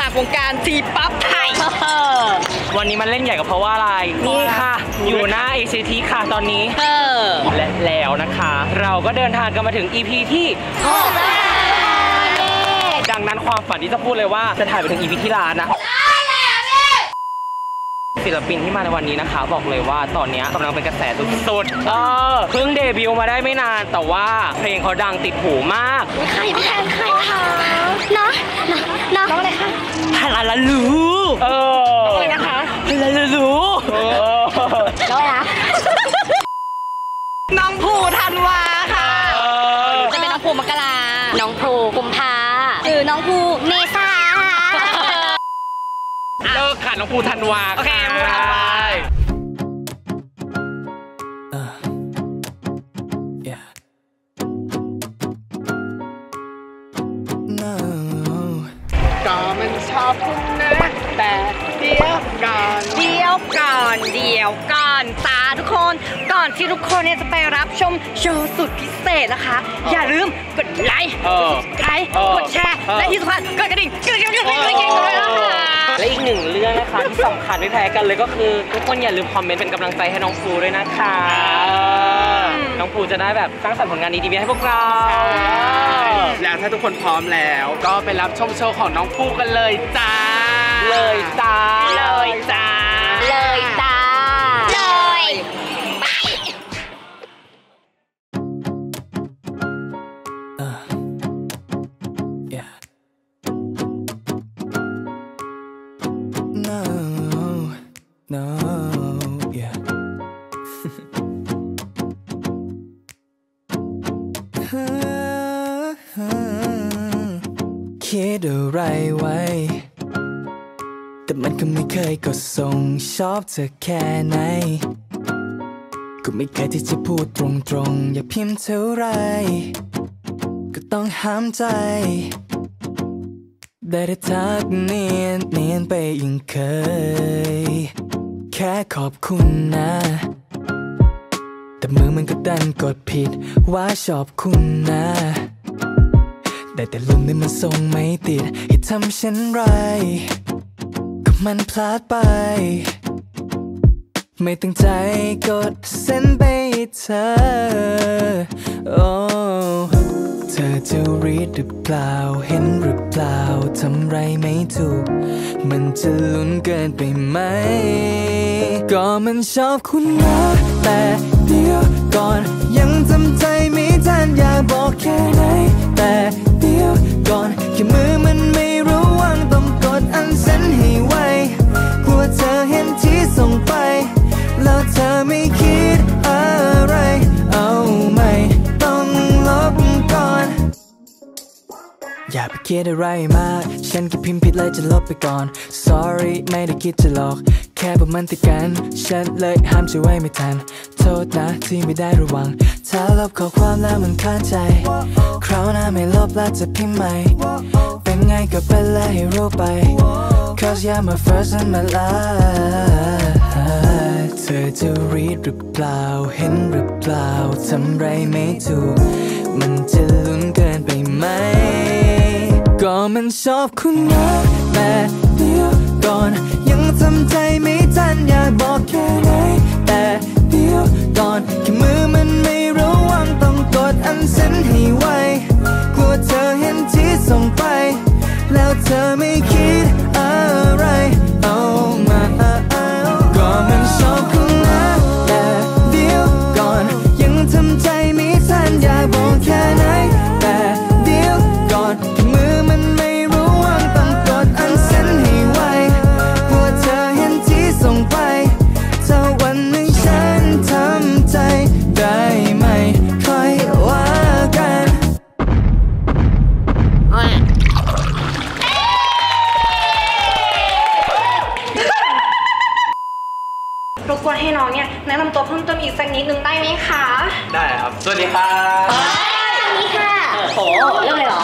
จากวงการทีป๊อปไทยวันนี้มันเล่นใหญ่กับเพราะว่าอะไรนี่ค่ะอยู่หน้า ACT ค่ะตอนนี้และแล้วนะคะเราก็เดินทางกันมาถึง EP ที่6ดังนั้นความฝันที่จะพูดเลยว่าจะถ่ายไปถึง EP ที่ล้านนะศิลปินที่มาในวันนี้นะคะบอกเลยว่าตอนนี้กำลังเป็นกระแสสุดๆเพิ่งเดบิวต์มาได้ไม่นานแต่ว่าเพลงเขาดังติดหูมากใครพี่แทนใครคะนะน้องอะไรคะฮาลาลาลูน้องอะไรนะคะฮาลาลาลูน้องอะไรนะน้องภูธันวาค่ะจะเป็นน้องภูมกราน้องภูกุมภาหรือน้องภูเมษาเลิกค่ะน้องภูธันวาโอเคภูธันวาก็มันชอบคุณนะแต่เดี๋ยวก่อนตาทุกคนก่อนที่ทุกคนเนี่ยจะไปรับชมโชว์สุดพิเศษนะคะอย่าลืมกดไลค์กดซับสไครบ์กดแชร์และที่สำคัญกดกระดิ่งกดเลยนะคะและอีกหนึ่งเรื่องนะคะที่สำคัญไม่แพ้กันเลยก็คือทุกคนอย่าลืมคอมเมนต์เป็นกำลังใจให้น้องภูด้วยนะคะน้องภูจะได้แบบสร้างสรรค์ผลงานดีๆให้พวกเราแล้วถ้าทุกคนพร้อมแล้วก็ไปรับชมโชว์ของน้องภูกันเลยจ้าเลยไปคิดอะไรไว้แต่มันก็ไม่เคยกดส่งชอบเธอแค่ไหนก็ไม่เคยที่จะพูดตรงๆอย่าพิมพ์เท่าไรก็ต้องห้ามใจได้แต่ทักเนียนไปยังเคยแค่ขอบคุณนะแต่มือมันก็ดันกดผิดว่าชอบคุณนะได้แต่ลืมได้มันทรงไม่ติดให้ทำฉันไรมันพลาดไปไม่ตั้งใจกดเซ็นไปเธอโอ้เธอจะรีดหรือเปล่าเห็นหรือเปล่าทำไรไม่ถูกมันจะลุ้นเกินไปไหมก็มันชอบคุณนะแต่เดี๋ยวก่อนยังจำใจไม่ทันอยากบอกแค่ไหนแต่เดี๋ยวก่อนแค่มือมันไม่รู้วางต้องกดUnsendให้ไวกลัวเธอเห็นที่ส่งไปแล้วเธอไม่คิดอะไรเอาไม่ต้องลบก่อนอย่าไปคิดอะไรมากฉันแค่พิมพ์ผิดเลยจะลบไปก่อน Sorry ไม่ได้คิดจะหลอกแค่ประมาณติดกันฉันเลยห้ามจะไว้ไม่ทันโทษนะที่ไม่ได้ระวังถ้าลบข้อความแล้วมันคลาดใจคราวหน้าไม่ลบแล้วจะพิมพ์ใหม่เป็นไงก็เป็นและให้รู้ไป Cause you're my first in my life เธอจะรีดหรือเปล่าเห็นหรือเปล่าทำไรไม่ถูกมันจะลุ้นเกินไปไหมก็มันชอบคุณนะแต่เดี๋ยวก่อนยังทำใจไม่ทันอยากบอกแค่ไหนแต่เดี๋ยวก่อนแค่มือมันไม่รู้วางต้องกดUnsendให้ไวกลัวเธอเห็นที่ส่งไปแล้วเธอไม่คิดอะไรเอามาก็มันชอบคุณนะแต่เดี๋ยวก่อนยังทำใจไม่ทันอยากบอกแค่ไหนแต่เดี๋ยวก่อนแค่มือมันไม่รู้วางต้องกดUnsendให้ไวกลัวเธอเห็นที่ส่งไปถ้าวันหนึ่งฉันทำใจได้ไหมค่อยว่ากันรบกวนให้น้องเนี่ยแนะนำตัวเพิ่มเติมอีกสักนิดนึงได้ไหมคะได้ครับสวัสดีค่ะสวัสดีค่ะโอ้เริ่มเลยเหรอ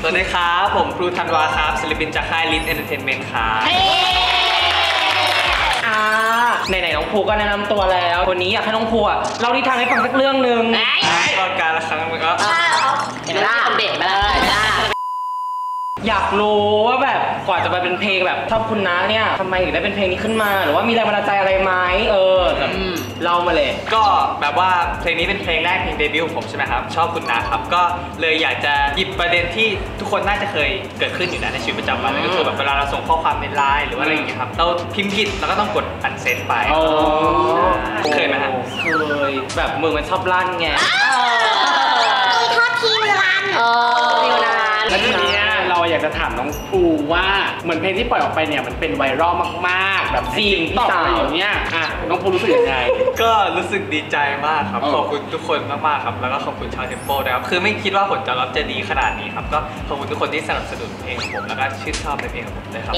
สวัสดีครับผมครูธันวาครับศิลปินจากค่าย Lit Entertainment ครับไหนๆน้องภูก็แนะนำตัวแล้ววันนี้อยากให้น้องภูอ่ะเล่านิทานให้ฟังสักเรื่องนึงตอนการละครั้งมันก็เห็นไหมล่ะเด็ดไปเลย อยากรู้ว่าแบบก่อนจะมาเป็นเพลงแบบชอบคุณนะเนี่ยทำไมถึงได้เป็นเพลงนี้ขึ้นมาหรือว่ามีแรงบันดาลใจอะไรไหมเล่ามาเลยก็แบบว่าเพลงนี้เป็นเพลงแรกเพลงเดบิวต์ผมใช่ไหมครับชอบคุณนะครับก็เลยอยากจะหยิบประเด็นที่ทุกคนน่าจะเคยเกิดขึ้นอยู่นะในชีวิตประจำวันก็คือแบบเวลาเราส่งข้อความในไลน์หรือว่าอะไรอย่างเงี้ยครับเราพิมพ์ผิดเราก็ต้องกด Unsend ไปเคยไหมฮะเคยแบบมือมันชอบลั่นไงมีทอดทีมลั่นทีมลั่นแล้วทีนี้เราอยากจะถามน้องภูว่าเหมือนเพลงที่ปล่อยออกไปเนี่ยมันเป็นไวรัลมากๆแบบซีนพี่สาวอย่างเงี้ยน้องภูรู้สึกยังไงก็รู้สึกดีใจมากครับขอบคุณทุกคนมากๆครับแล้วก็ขอบคุณชาวเทมโปด้วยครับคือไม่คิดว่าผลตอบรับจะดีขนาดนี้ครับก็ขอบคุณทุกคนที่สนับสนุนเพลงของผมแล้วก็ชื่นชอบในเพลงของผมด้วยครับ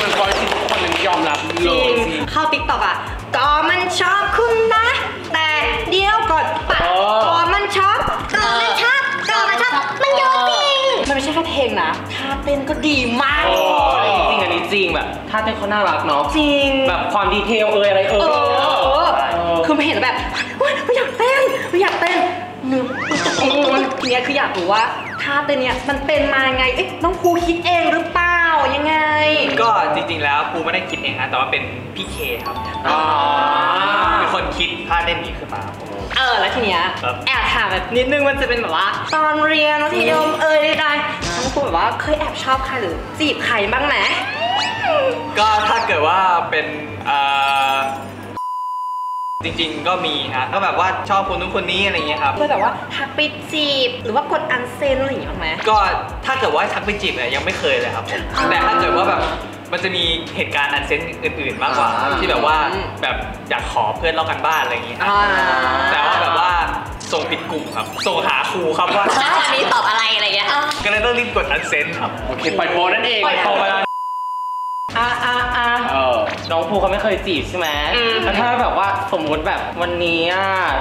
คนคอยที่ทุกคนยอมรับเลยเข้าติ๊กต็อกอ่ะก็มันชอบคุณนะแต่เดี๋ยวกดปะก็มันชอบก็มันชอบก็มันชอบมันโยนทิ้งมันไม่ใช่แค่เพลงนะท่าเต้นก็ดีมากจริงอันนี้จริงแบบท่าเต้นเขาน่ารักเนาะจริงแบบความดีเทลอะไรคือไม่เห็นแบบไม่อยากเต้นไม่อยากเต้นเนื้อเนี้ยคืออยากรู้ว่าท่าเต้นเนี้ยมันเป็นมาไงเอ๊ะน้องครูคิดเองหรือเปล่ายังไงก็จริงๆแล้วครูไม่ได้คิดเองนะแต่ว่าเป็นพี่เคครับเป็นคนคิดท่าเต้นนี้ขึ้นมาแล้วทีเนี้ยแอบถามแบบนิดนึงมันจะเป็นแบบว่าตอนเรียนมัธยมได้น้องครูแบบว่าเคยแอบชอบใครหรือจีบใครบ้างไหมก็ถ้าเกิดว่าเป็นจริงๆก็มีฮะก็แบบว่าชอบคนนู้นคนนี้อะไรอย่างเงี้ยครับก็แบบว่าทักไปจีบหรือว่ากดUnsendอะไรอย่างเงี้ยไหมก็ถ้าเกิดว่าทักไปจีบเนี่ยยังไม่เคยเลยครับผมแต่ถ้าเกิดว่าแบบมันจะมีเหตุการณ์Unsendอื่นๆมากกว่าที่แบบว่าแบบอยากขอเพื่อนเล่ากันบ้านอะไรอย่างเงี้ยแต่ว่าแบบว่าส่งผิดกลุ่มครับส่งหาครูครับว่าวันนี้ตอบอะไรอะไรเงี้ยก็เลยต้องรีบกดUnsendครับโอเคปล่อยโปรนั่นเองปล่อยโปรน้องภูเขาไม่เคยจีบใช่ไหมแล้วถ้าแบบว่าสมมติแบบวันนี้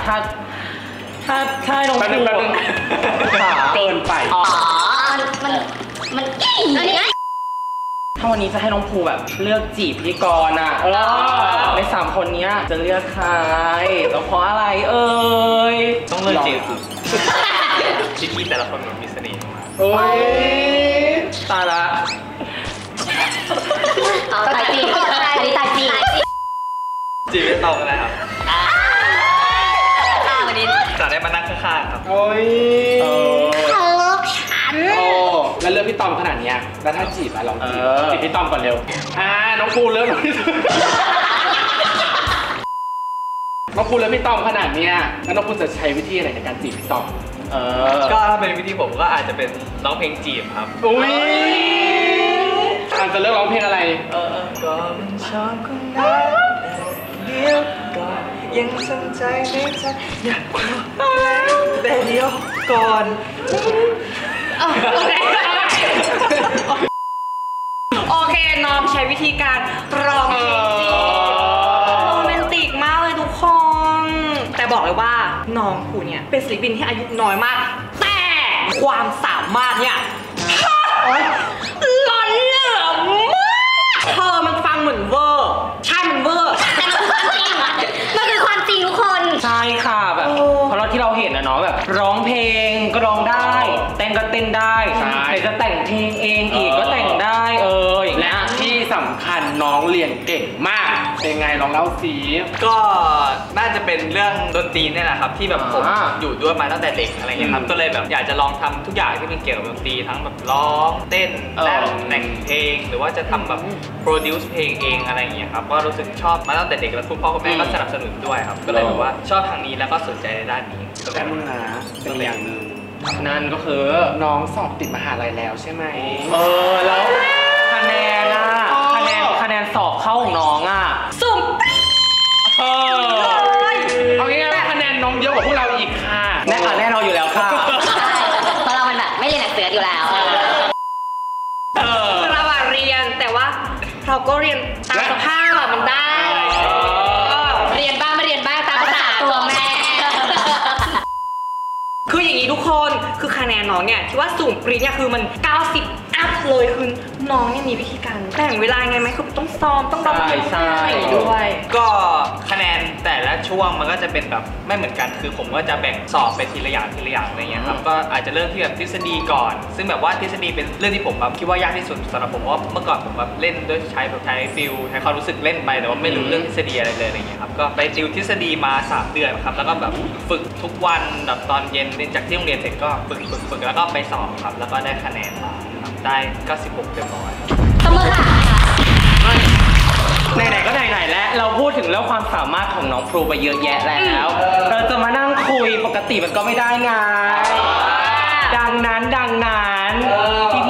ถ้าน้องภูเกินไปมันถ้าวันนี้จะให้น้องภูแบบเลือกจีบพิธีกรอ่ะในสามคนนี้จะเลือกใครแล้วเพราะอะไรต้องเลือกจีบพี่แต่ละคนมันมีเสน่ห์มากโอ๊ยตายละตายจีตายจีจีไม่ตอบกันนะครับวันนี้จะได้มานั่งข้างๆครับโอ้ยเขาเลิกฉันแล้วเลือกพี่ตอมขนาดนี้แล้วถ้าจีบอะลองจีบพี่ตอมก่อนเร็วน้องปูเลือกน้องปูเลือกพี่ตอมขนาดนี้แล้วน้องปูจะใช้วิธีอะไรในการจีบพี่ตอมก็ถ้าเป็นวิธีผมก็อาจจะเป็นร้องเพลงจีบครับอุ้ยอาจจะเลือกร้องเพลงอะไรก็มันชอบคุณนะเดี๋ยวก่อนยังสนใจไม่ชัดอยากรู้แต่เดี๋ยวก่อนโอเคน้องใช้วิธีการร้องเพลงจีบโรแมนติกมากเลยทุกคนแต่บอกเลยว่าน้องผู้เนี่ยเป็นศิลปินที่อายุน้อยมากแต่ความสามารถเนี่ยหล่อนเหลือมากเธอมันฟังเหมือนเวอร์ใช่มันเวอร์แต่มันคือความจริงมันคือความจริงทุกคนใช่ค่ะแบบเพราะที่เราเห็นนะเนาะแบบร้องเพลงก็ร้องได้เต้นก็เต้นได้ใครจะแต่งเพลงเองอีกก็แต่งได้และที่สำคัญน้องเรียนเก่งมากเป็นไงลองเล่าสิก็น่าจะเป็นเรื่องดนตรีนี่แหละครับที่แบบผมอยู่ด้วยมาตั้งแต่เด็กอะไรเงี้ยครับก็เลยแบบอยากจะลองทำทุกอย่างที่มันเกี่ยวกับดนตรีทั้งแบบร้องเต้นแต่งเพลงหรือว่าจะทำแบบโปรดิวซ์เพลงเองอะไรเงี้ยครับก็รู้สึกชอบมาตั้งแต่เด็กแล้วคุณพ่อคุณแม่ก็สนับสนุนด้วยครับก็เลยแบบว่าชอบทางนี้แล้วก็สนใจในด้านนี้ก็ได้มั้งนะเป็นอย่างหนึ่งนั่นก็คือน้องสอบติดมหาลัยแล้วใช่ไหมแล้วคะแนนคะแนนสอบเข้าของน้องอ่ะสุ่มเอาง่ายๆคะแนนน้องเยอะกว่าพวกเราอีกค่ะแน่นอนอยู่แล้วค่ะเพราะเรามันแบบไม่เรียนหนังสืออยู่แล้วเราเรียนแต่ว่าเราก็เรียนตามสภาพมันได้เรียนบ้างไม่เรียนบ้างตามภาษาตัวแม่ คืออย่างนี้ทุกคนคือคะแนนน้องเนี่ยที่ว่าสูงปรี๊ดเนี่ยคือมัน90อัพเลยคือน้องเนี่ยมีวิธีการแบ่งเวลาไงไหมคือต้องซ้อมต้องร้องเพลงด้วยก็คะแนนแต่ละช่วงมันก็จะเป็นแบบไม่เหมือนกันคือผมก็จะแบ่งสอบไปทีละอย่างทีละอย่างอะไรเงี้ยครับก็อาจจะเริ่มที่แบบทฤษฎีก่อนซึ่งแบบว่าทฤษฎีเป็นเรื่องที่ผมแบบคิดว่ายากที่สุดสำหรับผมเพราะเมื่อก่อนผมแบบเล่นด้วยใช้ฟิลใช้ความรู้สึกเล่นไปแต่ว่าไม่รู้เรื่องทฤษฎีอะไรเลยอะไรเงี้ยครับก็ไปติวทฤษฎีมา3เดือนครับแล้วก็แบบฝึกทุกวันแบบตอนเย็นจากที่โรงเรียนเสร็จก็ฝึกแล้วก็ไปสอบครับแล้วก็ได้คะแนนมาได้96เต็มร้อยสมมติค่ะไหนๆก็ไหนๆแล้วเราพูดถึงเรื่องความสามารถของน้องพลูไปเยอะแยะแล้วเราจะมานั่งคุยปกติมันก็ไม่ได้ไงดังนั้น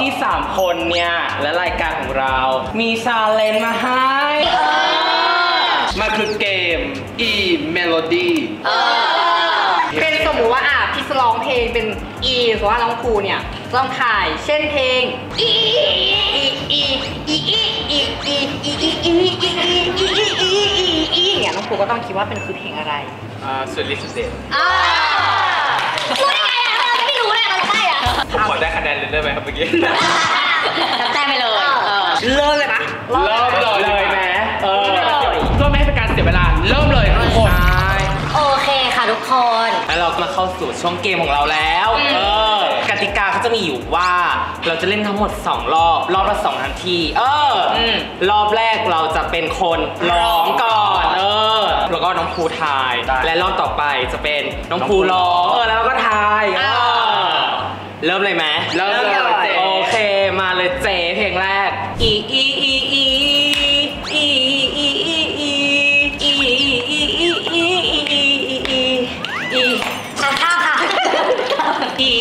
พี่ๆ3คนเนี่ยและรายการของเรามีชาเลนจ์มาให้มันคือเกมอีเมโลดี้เป็นสมมติว่าพี่ร้องเพลงเป็นอีสมมติว่าน้องพลูเนี่ยลองถ่ายเช่นเพลงอีอีอีอีอีอีอีอีอีอีอีอีอีอีอีเนี่ยน้องครูก็ต้องคิดว่าเป็นคือเพลงอะไรสุดฤทธิ์สุดเดชรู้ได้ไงอ่ะเราไม่รู้เลยเราได้อ่ะผมขอได้คะแนนเลยได้ไหมครับเมื่อกี้จับแต้มไปเลยเริ่มเลยปะเริ่มเลยแม่ก็ไม่ให้เป็นการเสียเวลาเริ่มเลยทุกคนโอเคค่ะทุกคนแล้วเรามาเข้าสู่ช่วงเกมของเราแล้วกติกาเขาจะมีอยู่ว่าเราจะเล่นทั้งหมด2รอบรอบละ2นาทีรอบแรกเราจะเป็นคนร้องก่อนแล้วก็น้องภูทายและรอบต่อไปจะเป็นน้องภูร้องแล้วก็ทายเริ่มเลยไหมเริ่มเลยโอเคมาเลยเจเพลงแรกอีอีอีอีอีอีอีอีอีอีอีอีอีอีอีค่ะค่ะอี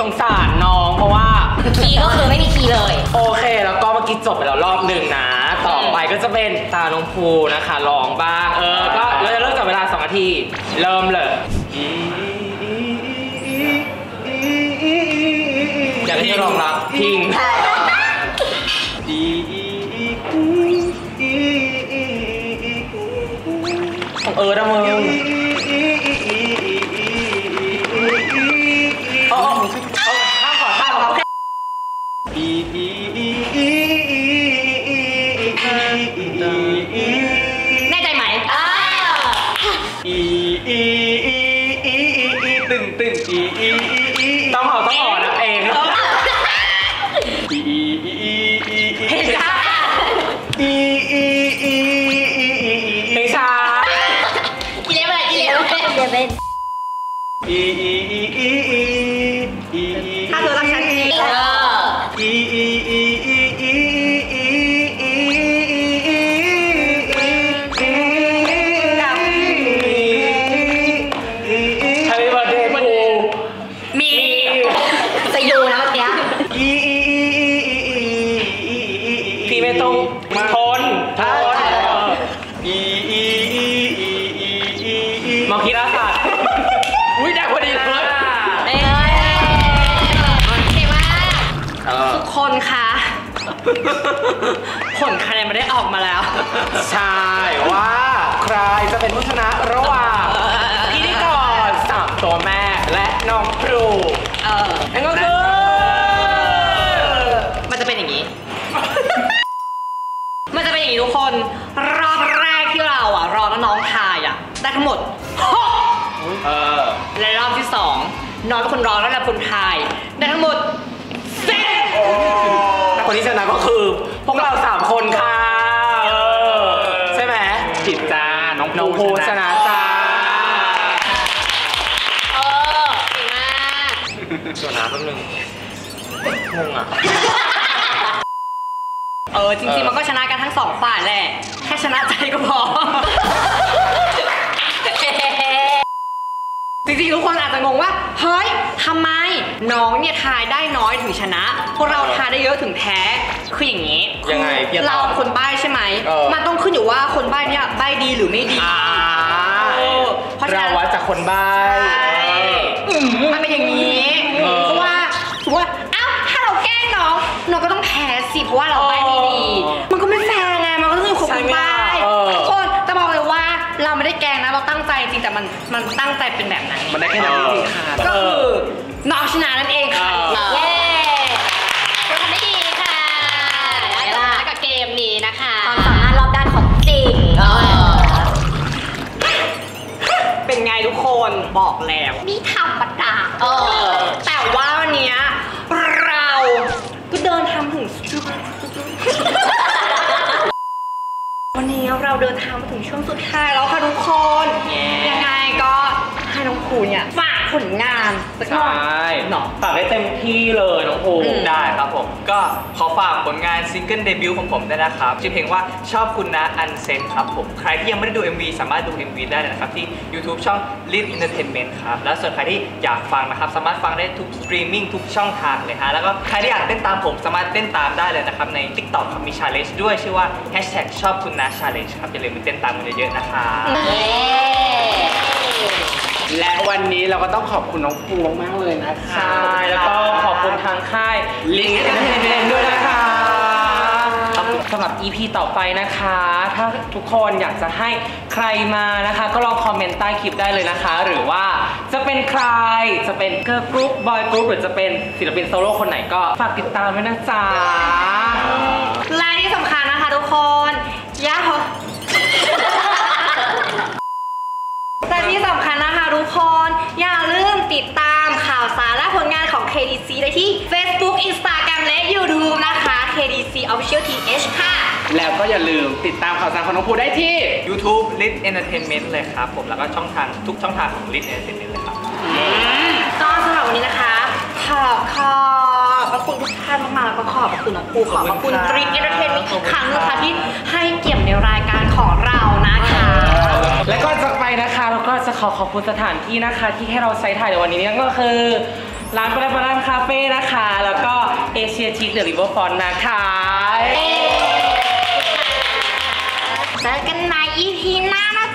สงสารน้องเพราะว่าคีย์ก็คือไม่มีคีย์เลยโอเคแล้วก็เมื่อกี้จบไปแล้วรอบหนึ่งนะต่อไปก็จะเป็นตาน้องภูนะคะลองบ้างก็เราจะเริ่มจากเวลา2นาทีเริ่มเลยอย่าให้ร้องรักทิ้งนะมึงผลคะแนนมันได้ออกมาแล้วใช่ว่าใครจะเป็นผู้ชนะระหว่างพิธีกร3ตัวแม่และน้องพลู นั่นก็คือมันจะเป็นอย่างนี้มันจะเป็นอย่างนี้ทุกคนรอบแรกที่เราอ่ะรอน้องๆทายอ่ะได้ทั้งหมดและรอบที่สองน้องเป็นคนรอแล้วเราคนทายได้ทั้งหมด10คนที่ชนะก็คือพวกเรา3คนค่ะใช่ไหมผิดจ้าน้องภูชนะจ้าเก่งมากชนะแป๊บนึงงงอ่ะจริงๆมันก็ชนะกันทั้ง2ฝ่ายแหละแค่ชนะใจก็พอจริงๆทุกคนอาจจะงงว่าเฮ้ยทำไมน้องเนี่ยทายได้น้อยถึงชนะพวกเราทายได้เยอะถึงแพ้คืออย่างนี้ยังไงเราคนใบ้ใช่ไหมมันต้องขึ้นอยู่ว่าคนใบ้เนี่ยใบ้ดีหรือไม่ดีเพราะฉะนั้นเราวัดจากคนใบ้มันเป็นอย่างนี้เพราะว่าถือว่าอ้าวถ้าเราแกล้งน้องก็ต้องแพ้สิเพราะว่าเราใบ้ไม่ดีมันก็ไม่แฟร์ไงมันก็ต้องอยู่คนใบ้เราไม่ได้แกงนะเราตั้งใจจริงแต่มันตั้งใจเป็นแบบนั้นมันได้แค่นั้นจริงค่ะก็คือน้องชนะนั่นเองค่ะเย้ทุกคนได้ดีค่ะและต่อมากับเกมนี้นะคะความสามารถรอบด้านของจริงเป็นไงทุกคนบอกแล้วนี่ธรรมดาแต่ว่าวันนี้เราก็เดินทำถึงวันนี้เราเดินทางมาถึงช่วงสุดท้ายแล้วค่ะทุกคนยังไงก็ให้น้องภูเนี่ยฝากผลงานสักหน่อยฝากได้เต็มที่เลยน้องภูได้ครับผมก็ขอฝากผลงานซิงเกิลเดบิวต์ของผมได้นะครับชื่อเพลงว่าชอบคุณนะ Unsend ครับผมใครที่ยังไม่ได้ดู MV สามารถดู MV ได้นะครับที่ YouTube ช่อง Leap Entertainment ครับและส่วนใครที่อยากฟังนะครับสามารถฟังได้ทุกสตรีมมิ่งทุกช่องทางเลยฮะแล้วก็ใครที่อยากเต้นตามผมสามารถเต้นตามได้เลยนะครับใน TikTok มี Challenge ด้วยชื่อว่าชอบคุณนะChallenge ครับอย่าลืมไปเต้นตามกันเยอะๆนะคะและวันนี้เราก็ต้องขอบคุณน้องภูมากๆเลยนะคะแล้วก็ขอบคุณทางค่าย Lit Entertainment ด้วยนะคะขอบคุณสำหรับ EP ต่อไปนะคะถ้าทุกคนอยากจะให้ใครมานะคะก็ลองคอมเมนต์ใต้คลิปได้เลยนะคะหรือว่าจะเป็นใครจะเป็นเกิร์ลกรุ๊ปบอยกรุ๊ปหรือจะเป็นศิลปินโซโล่คนไหนก็ฝากติดตามด้วยนะจ๊ะและที่สำคัญนะคะทุกคนย่าเหรอแต่ที่สำคัญนะคะทุกคนอย่าลืมติดตามข่าวสารและผลงานของ KDC ได้ที่ Facebook Instagram และ YouTube นะคะ KDC Official TH ค่ะแล้วก็อย่าลืมติดตามข่าวสารของน้องภูได้ที่ YouTube Lit Entertainment เลยครับผมแล้วก็ช่องทางทุกช่องทางของ Lit Entertainment เลยครับก็สำหรับวันนี้นะคะขอบคุณทุกท่านมากๆแล้วก็ขอบคุณน้องภูขอบคุณLit Entertainmentอีกครั้งนะคะที่ให้เกียรติในรายการของเรานะคะและก่อนจากไปนะคะเราก็จะขอบคุณสถานที่นะคะที่ให้เราใช้ถ่ายในวันนี้นั่นก็คือร้านปาร์ตี้คาเฟ่นะคะแล้วก็เอเชียชิคเดอะริเวอร์ฟรอนต์นะคะเจอกันใน EP หน้านะ